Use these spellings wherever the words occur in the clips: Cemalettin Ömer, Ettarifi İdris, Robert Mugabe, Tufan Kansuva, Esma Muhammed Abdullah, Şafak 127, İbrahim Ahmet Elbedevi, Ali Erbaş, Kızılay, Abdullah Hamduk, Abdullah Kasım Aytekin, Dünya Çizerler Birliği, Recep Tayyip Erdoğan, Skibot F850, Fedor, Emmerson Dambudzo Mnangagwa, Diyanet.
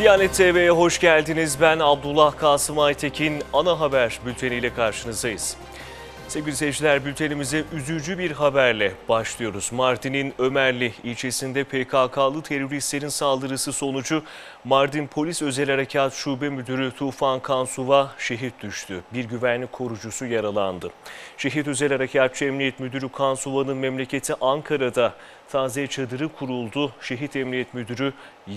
Diyanet TV'ye hoş geldiniz. Ben Abdullah Kasım Aytekin. Ana haber bülteniyle karşınızdayız. Sevgili seyirciler, bültenimize üzücü bir haberle başlıyoruz. Mardin'in Ömerli ilçesinde PKK'lı teröristlerin saldırısı sonucu Mardin Polis Özel Harekat Şube Müdürü Tufan Kansuva şehit düştü. Bir güvenlik korucusu yaralandı. Şehit Özel Harekatçı Emniyet Müdürü Kansuva'nın memleketi Ankara'da taziye çadırı kuruldu. Şehit Emniyet Müdürü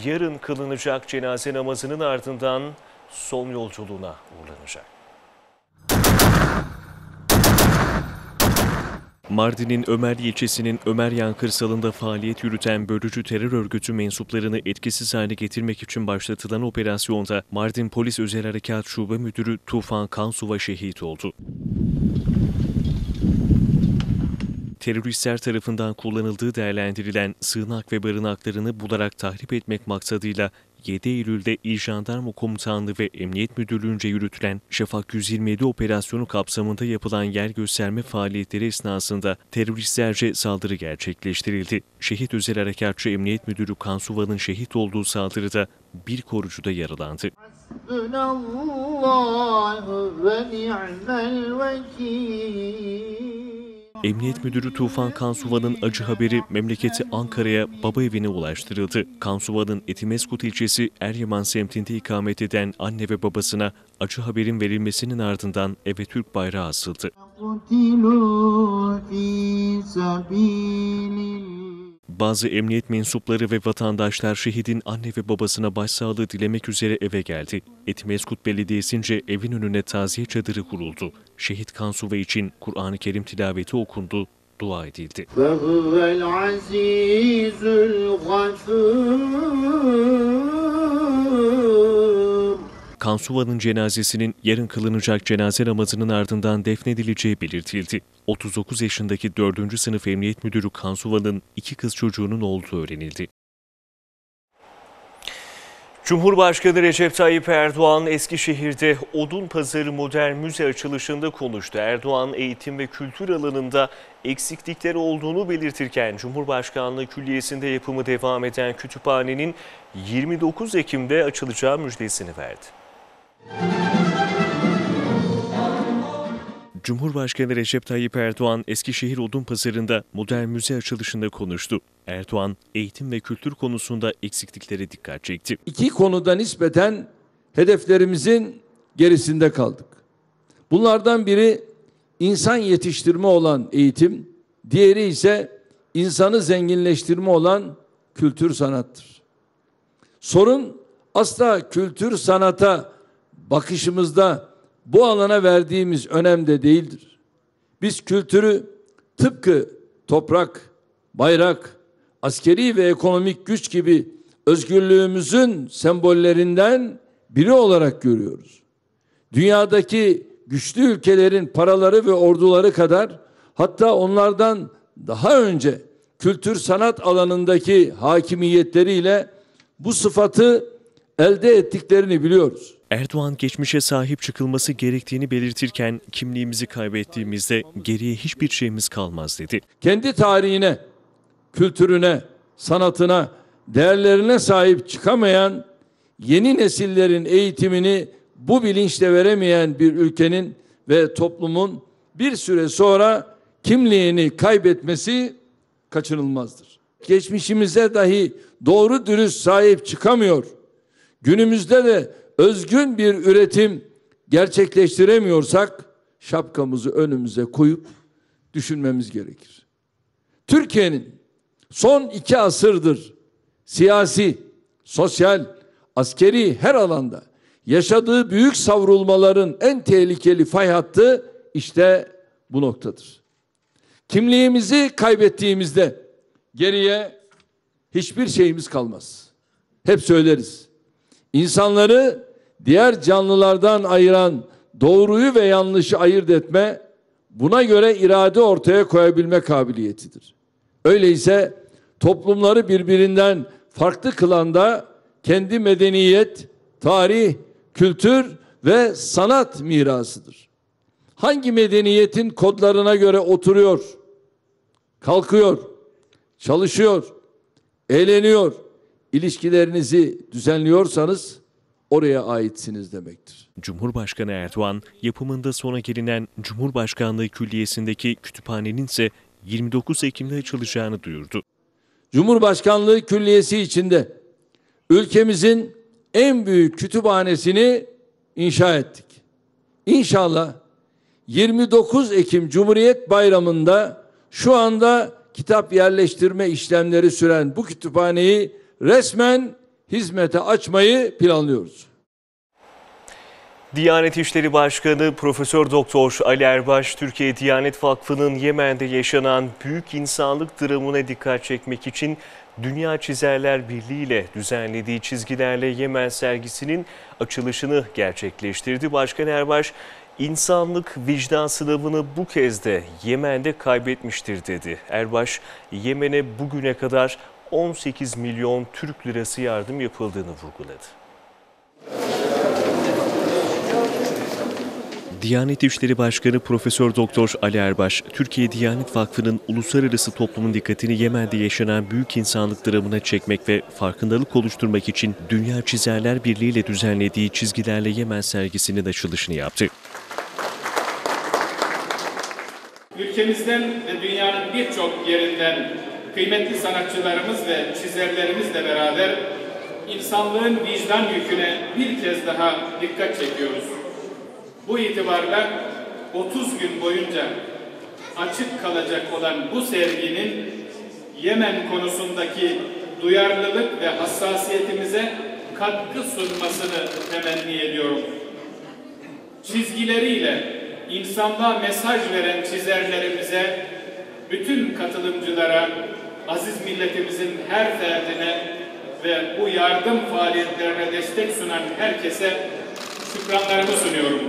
yarın kılınacak cenaze namazının ardından son yolculuğuna uğurlanacak. Mardin'in Ömerli ilçesinin Ömeryan kırsalında faaliyet yürüten bölücü terör örgütü mensuplarını etkisiz hale getirmek için başlatılan operasyonda Mardin Polis Özel Harekat Şube Müdürü Tufan Kansuva şehit oldu. Teröristler tarafından kullanıldığı değerlendirilen sığınak ve barınaklarını bularak tahrip etmek maksadıyla 7 Eylül'de İl Jandarma Komutanlığı ve Emniyet Müdürlüğü'nce yürütülen Şafak 127 operasyonu kapsamında yapılan yer gösterme faaliyetleri esnasında teröristlerce saldırı gerçekleştirildi. Şehit Özel Harekatçı Emniyet Müdürü Kansuva'nın şehit olduğu saldırıda bir korucu da yaralandı. Emniyet Müdürü Tufan Kansuva'nın acı haberi memleketi Ankara'ya, baba evine ulaştırıldı. Kansuva'nın Etimeskut ilçesi Eryaman semtinde ikamet eden anne ve babasına acı haberin verilmesinin ardından eve Türk bayrağı asıldı. Bazı emniyet mensupları ve vatandaşlar şehidin anne ve babasına başsağlığı dilemek üzere eve geldi. Etimeskut Belediyesi'nce evin önüne taziye çadırı kuruldu. Şehit Kansuva için Kur'an-ı Kerim tilaveti okundu, dua edildi. Kansuva'nın cenazesinin yarın kılınacak cenaze namazının ardından defnedileceği belirtildi. 39 yaşındaki 4. sınıf emniyet müdürü Kansuva'nın 2 kız çocuğunun olduğu öğrenildi. Cumhurbaşkanı Recep Tayyip Erdoğan Eskişehir'de Odunpazarı Modern Müze açılışında konuştu. Erdoğan eğitim ve kültür alanında eksiklikler olduğunu belirtirken Cumhurbaşkanlığı Külliyesi'nde yapımı devam eden kütüphanenin 29 Ekim'de açılacağı müjdesini verdi. Cumhurbaşkanı Recep Tayyip Erdoğan Eskişehir Odunpazarı'nda modern müze açılışında konuştu. Erdoğan eğitim ve kültür konusunda eksikliklere dikkat çekti. 2 konuda nispeten hedeflerimizin gerisinde kaldık. Bunlardan biri insan yetiştirme olan eğitim, diğeri ise insanı zenginleştirme olan kültür sanattır. Sorun asla kültür sanata bakışımızda bu alana verdiğimiz önem de değildir. Biz kültürü tıpkı toprak, bayrak, askeri ve ekonomik güç gibi özgürlüğümüzün sembollerinden biri olarak görüyoruz. Dünyadaki güçlü ülkelerin paraları ve orduları kadar, hatta onlardan daha önce kültür sanat alanındaki hakimiyetleriyle bu sıfatı elde ettiklerini biliyoruz. Erdoğan geçmişe sahip çıkılması gerektiğini belirtirken kimliğimizi kaybettiğimizde geriye hiçbir şeyimiz kalmaz dedi. Kendi tarihine, kültürüne, sanatına, değerlerine sahip çıkamayan, yeni nesillerin eğitimini bu bilinçle veremeyen bir ülkenin ve toplumun bir süre sonra kimliğini kaybetmesi kaçınılmazdır. Geçmişimize dahi doğru dürüst sahip çıkamıyor, günümüzde de özgün bir üretim gerçekleştiremiyorsak şapkamızı önümüze koyup düşünmemiz gerekir. Türkiye'nin son 2 asırdır siyasi, sosyal, askeri her alanda yaşadığı büyük savrulmaların en tehlikeli fay hattı işte bu noktadır. Kimliğimizi kaybettiğimizde geriye hiçbir şeyimiz kalmaz. Hep söyleriz. İnsanları diğer canlılardan ayıran doğruyu ve yanlışı ayırt etme, buna göre irade ortaya koyabilme kabiliyetidir. Öyleyse toplumları birbirinden farklı kılan da kendi medeniyet, tarih, kültür ve sanat mirasıdır. Hangi medeniyetin kodlarına göre oturuyor, kalkıyor, çalışıyor, eğleniyor, ilişkilerinizi düzenliyorsanız oraya aitsiniz demektir. Cumhurbaşkanı Erdoğan, yapımında sona gelinen Cumhurbaşkanlığı Külliyesi'ndeki kütüphanenin ise 29 Ekim'de açılacağını duyurdu. Cumhurbaşkanlığı Külliyesi içinde ülkemizin en büyük kütüphanesini inşa ettik. İnşallah 29 Ekim Cumhuriyet Bayramı'nda şu anda kitap yerleştirme işlemleri süren bu kütüphaneyi resmen hizmete açmayı planlıyoruz. Diyanet İşleri Başkanı Profesör Doktor Ali Erbaş, Türkiye Diyanet Vakfı'nın Yemen'de yaşanan büyük insanlık dramına dikkat çekmek için Dünya Çizerler Birliği ile düzenlediği Çizgilerle Yemen sergisinin açılışını gerçekleştirdi. Başkan Erbaş, insanlık vicdan sınavını bu kez de Yemen'de kaybetmiştir dedi. Erbaş, Yemen'e bugüne kadar 18 milyon Türk lirası yardım yapıldığını vurguladı. Diyanet İşleri Başkanı Profesör Doktor Ali Erbaş, Türkiye Diyanet Vakfı'nın uluslararası toplumun dikkatini Yemen'de yaşanan büyük insanlık dramına çekmek ve farkındalık oluşturmak için Dünya Çizerler Birliği ile düzenlediği Çizgilerle Yemen sergisinin açılışını yaptı. Ülkemizden ve dünyanın birçok yerinden kıymetli sanatçılarımız ve çizerlerimizle beraber insanlığın vicdan yüküne bir kez daha dikkat çekiyoruz. Bu itibarla 30 gün boyunca açık kalacak olan bu serginin Yemen konusundaki duyarlılık ve hassasiyetimize katkı sunmasını temenni ediyorum. Çizgileriyle insanlığa mesaj veren çizerlerimize, bütün katılımcılara, aziz milletimizin her ferdine ve bu yardım faaliyetlerine destek sunan herkese şükranlarımı sunuyorum.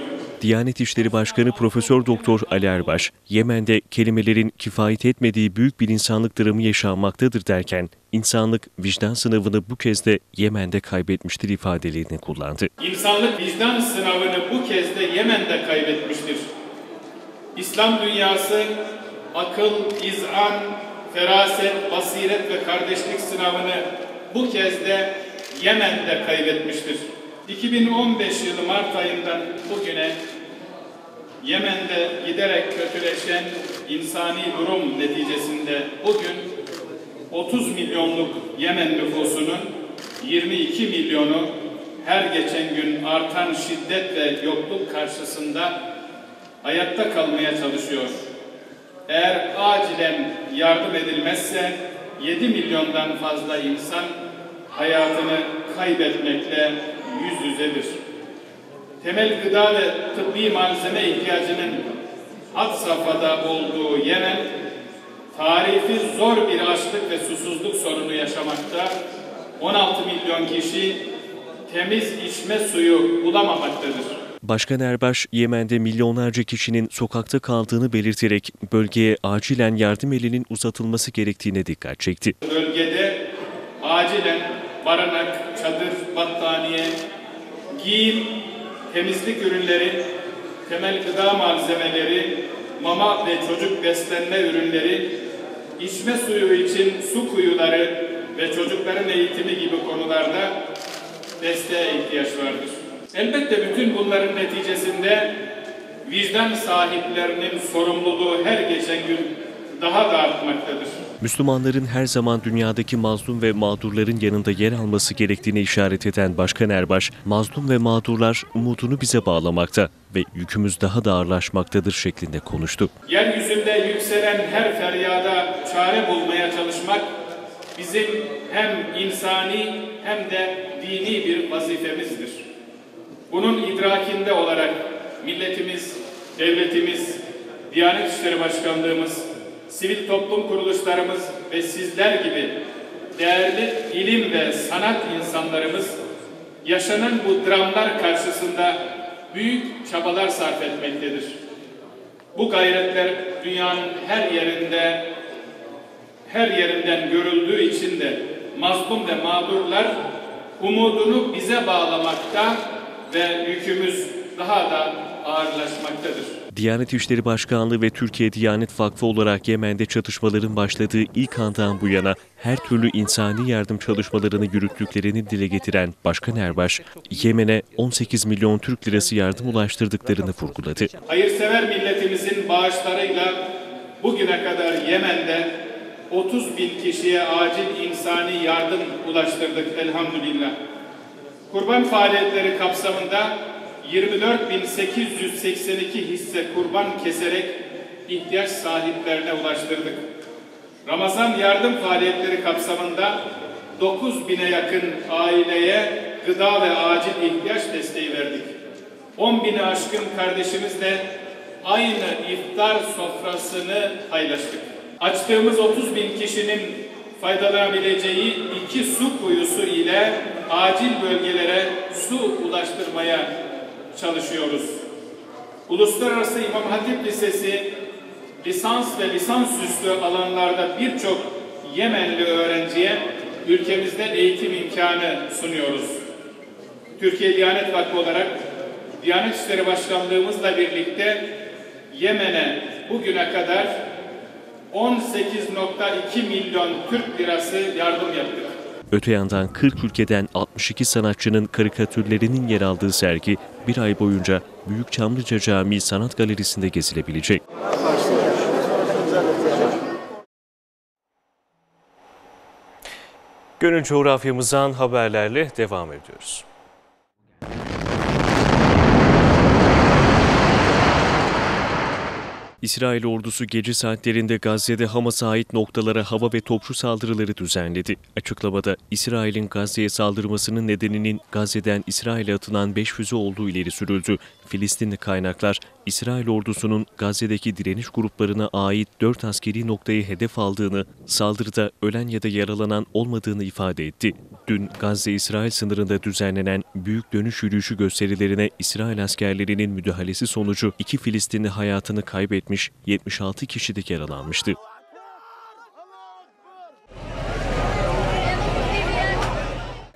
Diyanet İşleri Başkanı Profesör Doktor Ali Erbaş, Yemen'de kelimelerin kifayet etmediği büyük bir insanlık dramı yaşanmaktadır derken, insanlık vicdan sınavını bu kez de Yemen'de kaybetmiştir ifadelerini kullandı. İnsanlık vicdan sınavını bu kez de Yemen'de kaybetmiştir. İslam dünyası akıl, izan, feraset, basiret ve kardeşlik sınavını bu kez de Yemen'de kaybetmiştir. 2015 yılı Mart ayından bugüne Yemen'de giderek kötüleşen insani durum neticesinde bugün 30 milyonluk Yemen nüfusunun 22 milyonu her geçen gün artan şiddet ve yokluk karşısında hayatta kalmaya çalışıyor. Eğer acilen yardım edilmezse 7 milyondan fazla insan hayatını kaybetmekle yüz yüzedir. Temel gıda ve tıbbi malzeme ihtiyacının had safhada olduğu Yemen, tarifi zor bir açlık ve susuzluk sorunu yaşamakta, 16 milyon kişi temiz içme suyu bulamamaktadır. Başkan Erbaş, Yemen'de milyonlarca kişinin sokakta kaldığını belirterek bölgeye acilen yardım elinin uzatılması gerektiğine dikkat çekti. Bölgede acilen barınak, çadır, battaniye, giyim, temizlik ürünleri, temel gıda malzemeleri, mama ve çocuk beslenme ürünleri, içme suyu için su kuyuları ve çocukların eğitimi gibi konularda desteğe ihtiyaç vardır. Elbette bütün bunların neticesinde vicdan sahiplerinin sorumluluğu her geçen gün daha da artmaktadır. Müslümanların her zaman dünyadaki mazlum ve mağdurların yanında yer alması gerektiğine işaret eden Başkan Erbaş, mazlum ve mağdurlar umudunu bize bağlamakta ve yükümüz daha da ağırlaşmaktadır şeklinde konuştu. Yeryüzünde yükselen her feryada çare bulmaya çalışmak bizim hem insani hem de dini bir vazifemizdir. Bunun idrakinde olarak milletimiz, devletimiz, Diyanet İşleri Başkanlığımız, sivil toplum kuruluşlarımız ve sizler gibi değerli ilim ve sanat insanlarımız yaşanan bu dramlar karşısında büyük çabalar sarf etmektedir. Bu gayretler dünyanın her yerinden görüldüğü için de mazlum ve mağdurlar umudunu bize bağlamakta ve yükümüz daha da ağırlaşmaktadır. Diyanet İşleri Başkanlığı ve Türkiye Diyanet Vakfı olarak Yemen'de çatışmaların başladığı ilk andan bu yana her türlü insani yardım çalışmalarını yürüttüklerini dile getiren Başkan Erbaş, Yemen'e 18 milyon Türk lirası yardım ulaştırdıklarını vurguladı. Hayırsever milletimizin bağışlarıyla bugüne kadar Yemen'de 30 bin kişiye acil insani yardım ulaştırdık elhamdülillah. Kurban faaliyetleri kapsamında 24.882 hisse kurban keserek ihtiyaç sahiplerine ulaştırdık. Ramazan yardım faaliyetleri kapsamında 9.000'e yakın aileye gıda ve acil ihtiyaç desteği verdik. 10.000'e aşkın kardeşimizle aynı iftar sofrasını paylaştık. Açtığımız 30.000 kişinin faydalanabileceği 2 su kuyusu ile acil bölgelere su ulaştırmaya çalışıyoruz. Uluslararası İmam Hatip Lisesi, lisans ve lisansüstü alanlarda birçok Yemenli öğrenciye ülkemizde eğitim imkanı sunuyoruz. Türkiye Diyanet Vakfı olarak Diyanet İşleri Başkanlığımızla birlikte Yemen'e bugüne kadar 18.2 milyon Türk lirası yardım yaptık. Öte yandan 40 ülkeden 62 sanatçının karikatürlerinin yer aldığı sergi bir ay boyunca Büyük Çamlıca Camii Sanat Galerisi'nde gezilebilecek. Gönül coğrafyamızdan haberlerle devam ediyoruz. İsrail ordusu gece saatlerinde Gazze'de Hamas'a ait noktalara hava ve topçu saldırıları düzenledi. Açıklamada İsrail'in Gazze'ye saldırmasının nedeninin Gazze'den İsrail'e atılan 5 füze olduğu ileri sürüldü. Filistinli kaynaklar, İsrail ordusunun Gazze'deki direniş gruplarına ait 4 askeri noktayı hedef aldığını, saldırıda ölen ya da yaralanan olmadığını ifade etti. Dün Gazze-İsrail sınırında düzenlenen büyük dönüş yürüyüşü gösterilerine İsrail askerlerinin müdahalesi sonucu 2 Filistinli hayatını kaybetmişti. 76 kişi de yaralanmıştı.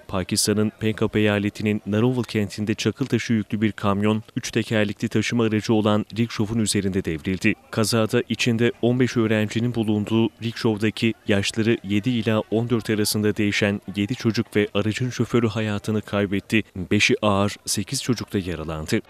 Pakistan'ın Pencap eyaletinin Naroval kentinde çakıl taşı yüklü bir kamyon, 3 tekerlekli taşıma aracı olan rikşovun üzerinde devrildi. Kazada içinde 15 öğrencinin bulunduğu rikşovdaki yaşları 7 ila 14 arasında değişen 7 çocuk ve aracın şoförü hayatını kaybetti. 5'i ağır, 8 çocuk da yaralandı.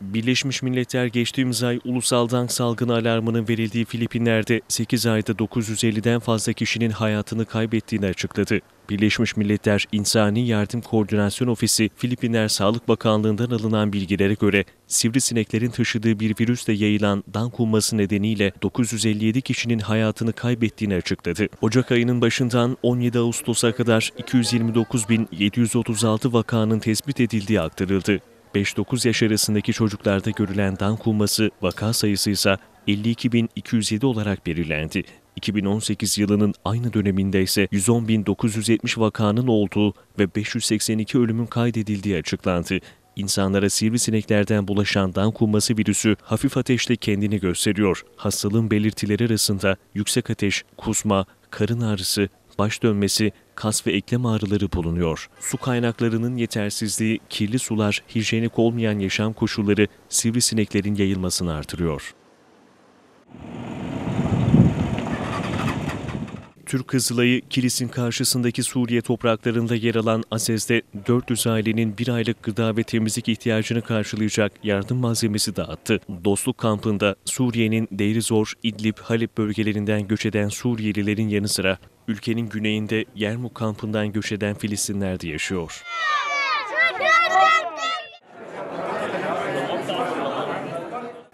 Birleşmiş Milletler geçtiğimiz ay ulusaldan salgın alarmının verildiği Filipinler'de 8 ayda 950'den fazla kişinin hayatını kaybettiğini açıkladı. Birleşmiş Milletler İnsani Yardım Koordinasyon Ofisi, Filipinler Sağlık Bakanlığı'ndan alınan bilgilere göre sivrisineklerin taşıdığı bir virüsle yayılan dan kumması nedeniyle 957 kişinin hayatını kaybettiğini açıkladı. Ocak ayının başından 17 Ağustos'a kadar 229.736 vakanın tespit edildiği aktarıldı. 5-9 yaş arasındaki çocuklarda görülen dan kumması vaka sayısı ise 52.207 olarak belirlendi. 2018 yılının aynı döneminde ise 110.970 vakanın olduğu ve 582 ölümün kaydedildiği açıklandı. İnsanlara sivrisineklerden bulaşan dan kumması virüsü hafif ateşte kendini gösteriyor. Hastalığın belirtileri arasında yüksek ateş, kusma, karın ağrısı, baş dönmesi, kas ve eklem ağrıları bulunuyor. Su kaynaklarının yetersizliği, kirli sular, hijyenik olmayan yaşam koşulları sivrisineklerin yayılmasını artırıyor. Türk Kızılay'ı Kilis'in karşısındaki Suriye topraklarında yer alan Azez'de 400 ailenin bir aylık gıda ve temizlik ihtiyacını karşılayacak yardım malzemesi dağıttı. Dostluk kampında Suriye'nin Deir Zor, İdlib, Halep bölgelerinden göç eden Suriyelilerin yanı sıra ülkenin güneyinde Yermuk kampından göç eden Filistinler de yaşıyor.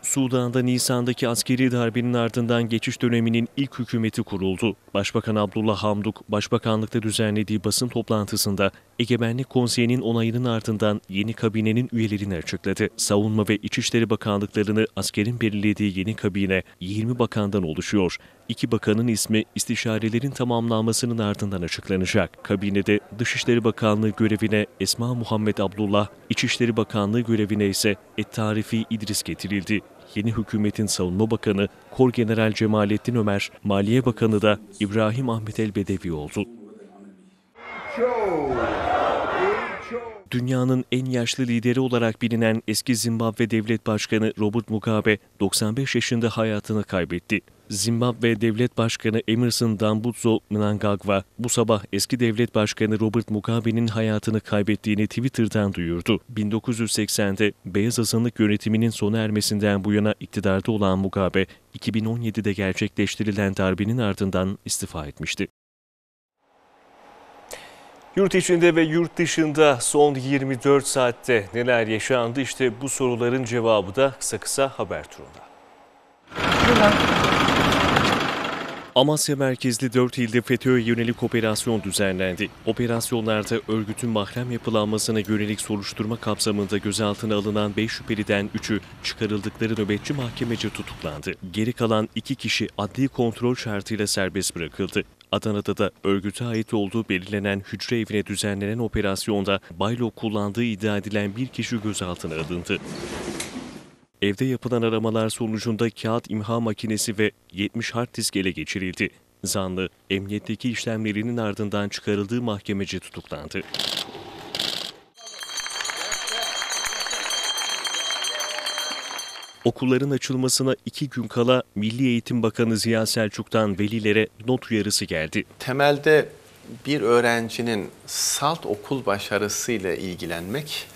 Sudan'da Nisan'daki askeri darbenin ardından geçiş döneminin ilk hükümeti kuruldu. Başbakan Abdullah Hamduk, başbakanlıkta düzenlediği basın toplantısında Egemenlik Konseyi'nin onayının ardından yeni kabinenin üyelerini açıkladı. Savunma ve İçişleri Bakanlıklarını askerin belirlediği yeni kabine 20 bakandan oluşuyor. 2 bakanın ismi istişarelerin tamamlanmasının ardından açıklanacak. Kabinede Dışişleri Bakanlığı görevine Esma Muhammed Abdullah, İçişleri Bakanlığı görevine ise Ettarifi İdris getirildi. Yeni hükümetin Savunma Bakanı Kor General Cemalettin Ömer, Maliye Bakanı da İbrahim Ahmet Elbedevi oldu. Dünyanın en yaşlı lideri olarak bilinen eski Zimbabwe Devlet Başkanı Robert Mugabe 95 yaşında hayatını kaybetti. Zimbabwe Devlet Başkanı Emmerson Dambudzo Mnangagwa bu sabah eski Devlet Başkanı Robert Mugabe'nin hayatını kaybettiğini Twitter'dan duyurdu. 1980'de Beyaz Azınlık yönetiminin sona ermesinden bu yana iktidarda olan Mugabe, 2017'de gerçekleştirilen darbenin ardından istifa etmişti. Yurt içinde ve yurt dışında son 24 saatte neler yaşandı? İşte bu soruların cevabı da kısa kısa haber turunda. Amasya merkezli 4 ilde FETÖ'ye yönelik operasyon düzenlendi. Operasyonlarda örgütün mahrem yapılanmasına yönelik soruşturma kapsamında gözaltına alınan 5 şüpheliden 3'ü çıkarıldıkları nöbetçi mahkemece tutuklandı. Geri kalan 2 kişi adli kontrol şartıyla serbest bırakıldı. Adana'da da örgüte ait olduğu belirlenen hücre evine düzenlenen operasyonda baylo kullandığı iddia edilen bir kişi gözaltına alındı. Evde yapılan aramalar sonucunda kağıt imha makinesi ve 70 hard disk ele geçirildi. Zanlı, emniyetteki işlemlerinin ardından çıkarıldığı mahkemece tutuklandı. Okulların açılmasına 2 gün kala Milli Eğitim Bakanı Ziya Selçuk'tan velilere not uyarısı geldi. Temelde bir öğrencinin salt okul başarısıyla ilgilenmek,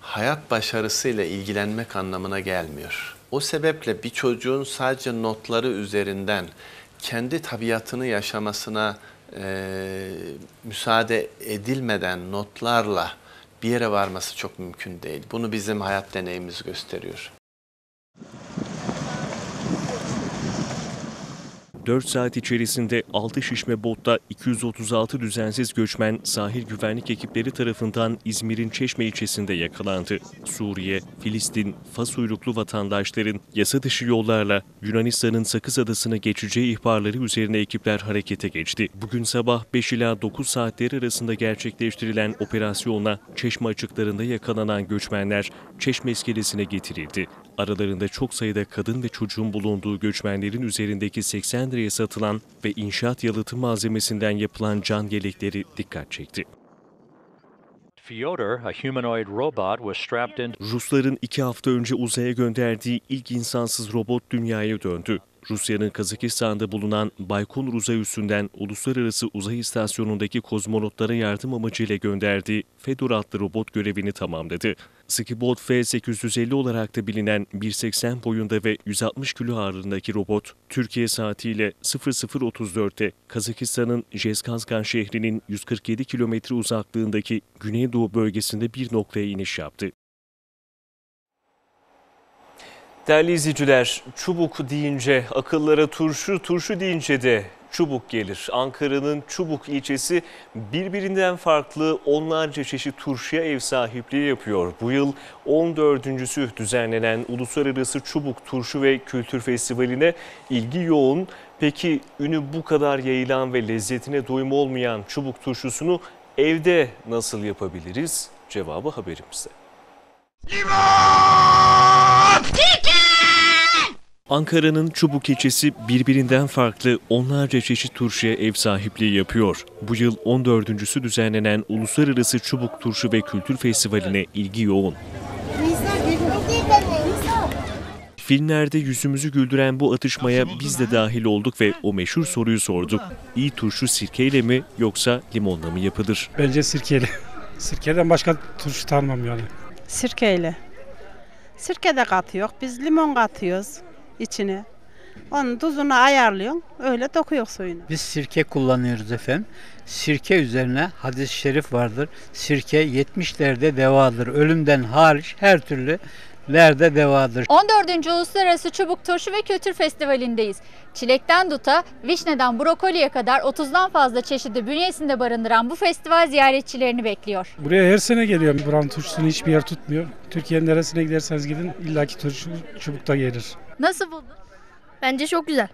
hayat başarısıyla ilgilenmek anlamına gelmiyor. O sebeple bir çocuğun sadece notları üzerinden kendi tabiatını yaşamasına müsaade edilmeden notlarla bir yere varması çok mümkün değil. Bunu bizim hayat deneyimimiz gösteriyor. 4 saat içerisinde 6 şişme botta 236 düzensiz göçmen sahil güvenlik ekipleri tarafından İzmir'in Çeşme ilçesinde yakalandı. Suriye, Filistin, Fas uyruklu vatandaşların yasa dışı yollarla Yunanistan'ın Sakız Adası'na geçeceği ihbarları üzerine ekipler harekete geçti. Bugün sabah 5 ila 9 saatleri arasında gerçekleştirilen operasyona Çeşme açıklarında yakalanan göçmenler Çeşme iskelesine getirildi. Aralarında çok sayıda kadın ve çocuğun bulunduğu göçmenlerin üzerindeki 80 liraya satılan ve inşaat yalıtı malzemesinden yapılan can yelekleri dikkat çekti. Fedor, a humanoid robot, was strapped in. Rusların 2 hafta önce uzaya gönderdiği ilk insansız robot dünyaya döndü. Rusya'nın Kazakistan'da bulunan Baykonur Uzay Üssü'nden Uluslararası Uzay İstasyonu'ndaki kozmonotlara yardım amacıyla gönderdiği Fedor adlı robot görevini tamamladı. Skibot F850 olarak da bilinen 1.80 boyunda ve 160 kilo ağırlığındaki robot, Türkiye saatiyle 00.34'te Kazakistan'ın Jezkazgan şehrinin 147 kilometre uzaklığındaki Güneydoğu bölgesinde bir noktaya iniş yaptı. Değerli izleyiciler, çubuk deyince akıllara turşu, turşu deyince de çubuk gelir. Ankara'nın Çubuk ilçesi birbirinden farklı onlarca çeşit turşuya ev sahipliği yapıyor. Bu yıl 14.sü düzenlenen Uluslararası Çubuk Turşu ve Kültür Festivali'ne ilgi yoğun. Peki ünü bu kadar yayılan ve lezzetine doyum olmayan çubuk turşusunu evde nasıl yapabiliriz? Cevabı haberimizde. Ankara'nın Çubuk ilçesi birbirinden farklı onlarca çeşit turşuya ev sahipliği yapıyor. Bu yıl 14.sü düzenlenen Uluslararası Çubuk Turşu ve Kültür Festivali'ne ilgi yoğun. Filmlerde yüzümüzü güldüren bu atışmaya biz de dahil olduk ve o meşhur soruyu sorduk. İyi turşu sirkeyle mi yoksa limonla mı yapılır? Bence sirkeyle. Sirkeden başka turşu tanımam yani. Sirkeyle. Sirke de katıyor, biz limon katıyoruz içine. Onun tuzunu ayarlıyorsun, öyle dokuyor suyunu. Biz sirke kullanıyoruz efendim. Sirke üzerine hadis-i şerif vardır. Sirke 70'lerde devadır. Ölümden hariç her türlü lerde devadır. 14. Uluslararası Çubuk Turşu ve Kültür Festivali'ndeyiz. Çilekten duta, vişneden brokoliye kadar 30'dan fazla çeşidi bünyesinde barındıran bu festival ziyaretçilerini bekliyor. Buraya her sene geliyorum. Buranın turşusunu hiçbir yer tutmuyor. Türkiye'nin neresine giderseniz gidin illaki turşu Çubuk'ta gelir. Nasıl buldun? Bence çok güzel.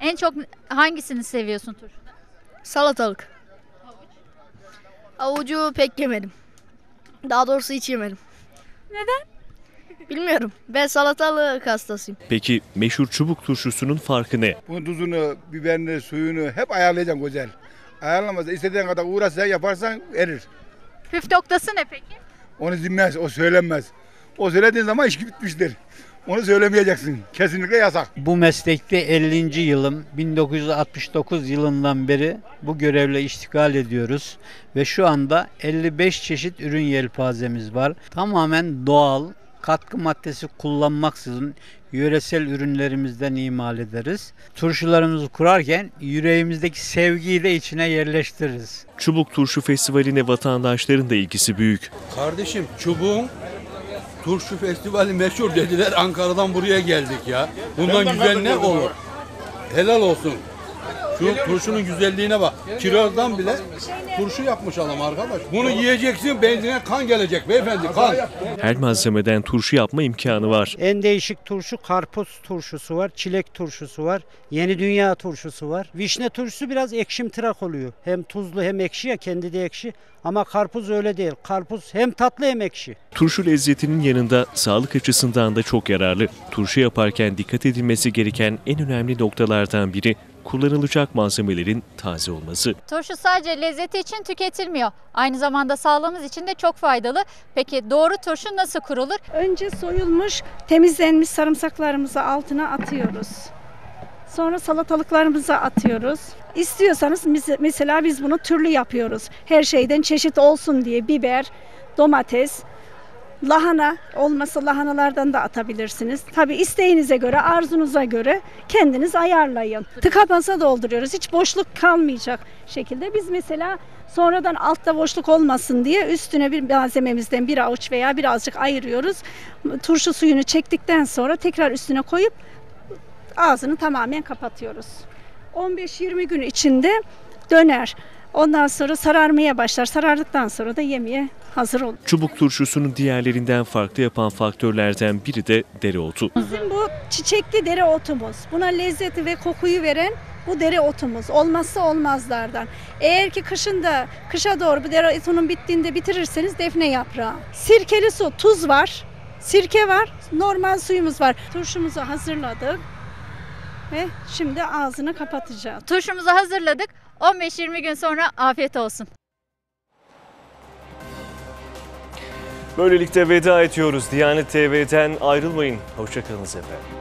En çok hangisini seviyorsun turşuda? Salatalık. Havuç? Havucu pek yemedim. Daha doğrusu hiç yemedim. Neden? Bilmiyorum. Ben salatalık hastasıyım. Peki meşhur çubuk turşusunun farkı ne? Bunun tuzunu, biberini, suyunu hep ayarlayacaksın güzel. Ayarlamazsan istediğin kadar uğraşsan yaparsan erir. Püf noktası ne peki? Onu bilmez, o söylenmez. O söylediğin zaman iş bitmiştir. Onu söylemeyeceksin. Kesinlikle yasak. Bu meslekte 50. yılım, 1969 yılından beri bu görevle iştikal ediyoruz. Ve şu anda 55 çeşit ürün yelpazemiz var. Tamamen doğal, katkı maddesi kullanmaksızın yöresel ürünlerimizden imal ederiz. Turşularımızı kurarken yüreğimizdeki sevgiyi de içine yerleştiririz. Çubuk Turşu Festivali'ne vatandaşların da ilgisi büyük. Kardeşim çubuğun Turşu Festivali meşhur dediler, Ankara'dan buraya geldik ya. Bundan güzel ne olur? Helal olsun. Şu turşunun güzelliğine bak. Kirazdan bile turşu yapmış adam arkadaş. Bunu yiyeceksin, benzine kan gelecek beyefendi, kan. Her malzemeden turşu yapma imkanı var. En değişik turşu karpuz turşusu var, çilek turşusu var, yeni dünya turşusu var. Vişne turşusu biraz ekşimtırak oluyor. Hem tuzlu hem ekşi ya, kendi de ekşi. Ama karpuz öyle değil. Karpuz hem tatlı hem ekşi. Turşu lezzetinin yanında sağlık açısından da çok yararlı. Turşu yaparken dikkat edilmesi gereken en önemli noktalardan biri kullanılacak malzemelerin taze olması. Turşu sadece lezzeti için tüketilmiyor. Aynı zamanda sağlığımız için de çok faydalı. Peki doğru turşu nasıl kurulur? Önce soyulmuş, temizlenmiş sarımsaklarımızı altına atıyoruz. Sonra salatalıklarımızı atıyoruz. İstiyorsanız mesela biz bunu türlü yapıyoruz. Her şeyden çeşit olsun diye biber, domates, lahana olması lahanalardan da atabilirsiniz. Tabii isteğinize göre, arzunuza göre kendiniz ayarlayın. Tıka basa dolduruyoruz. Hiç boşluk kalmayacak şekilde. Biz mesela sonradan altta boşluk olmasın diye üstüne bir malzememizden bir avuç veya birazcık ayırıyoruz. Turşu suyunu çektikten sonra tekrar üstüne koyup ağzını tamamen kapatıyoruz. 15-20 gün içinde döner. Ondan sonra sararmaya başlar. Sarardıktan sonra da yemeğe hazır olur. Çubuk turşusunu diğerlerinden farklı yapan faktörlerden biri de dereotu. Bizim bu çiçekli dereotumuz. Buna lezzeti ve kokuyu veren bu dereotumuz. Olmazsa olmazlardan. Eğer ki kışa doğru bu dereotunun bittiğinde bitirirseniz defne yaprağı. Sirkeli su, tuz var, sirke var, normal suyumuz var. Turşumuzu hazırladık ve şimdi ağzını kapatacağız. Turşumuzu hazırladık. 15-20 gün sonra afiyet olsun. Böylelikle veda ediyoruz. Diyanet TV'den ayrılmayın. Hoşça kalın efendim.